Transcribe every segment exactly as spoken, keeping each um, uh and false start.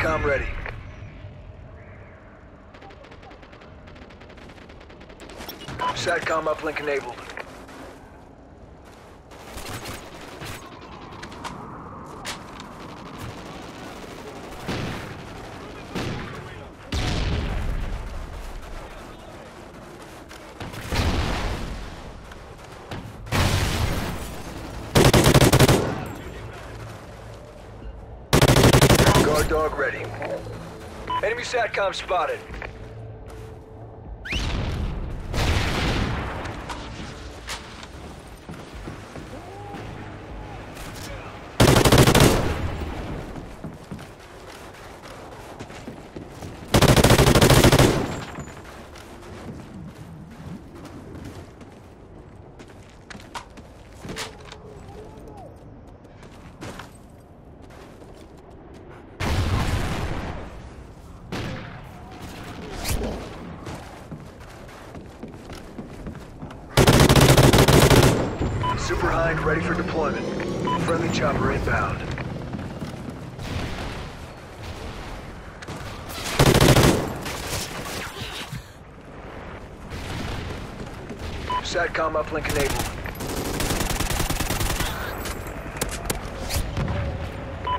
COM ready. SATCOM uplink enabled. Guard dog ready. Enemy SATCOM spotted. Ready for deployment. Friendly chopper inbound. SATCOM uplink enabled.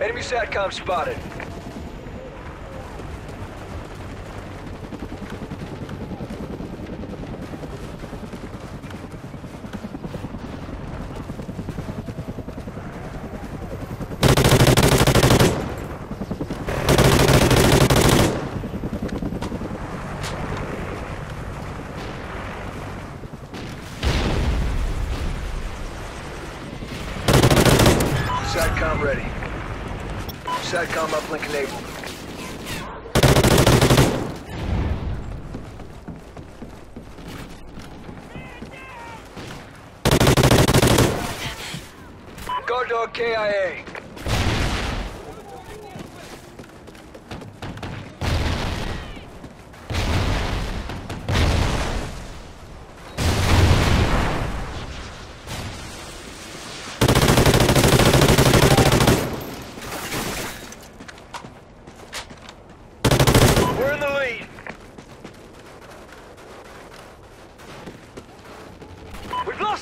Enemy SATCOM spotted. SATCOM ready. SATCOM uplink enabled. Guard dog K I A.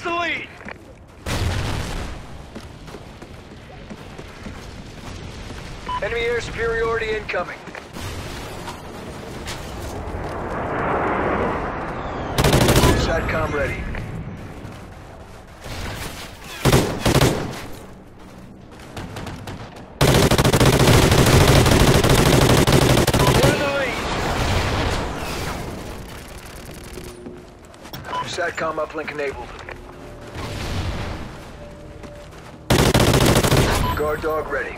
The lead. Enemy air superiority incoming. SATCOM ready. We're in the lead. SATCOM uplink enabled. Guard dog ready.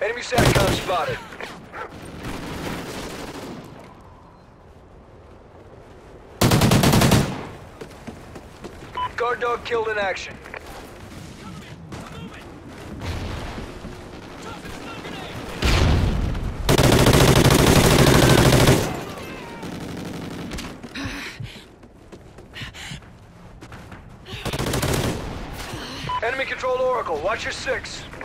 Enemy SATCOM spotted. Guard dog killed in action. Enemy controlled Oracle, watch your six.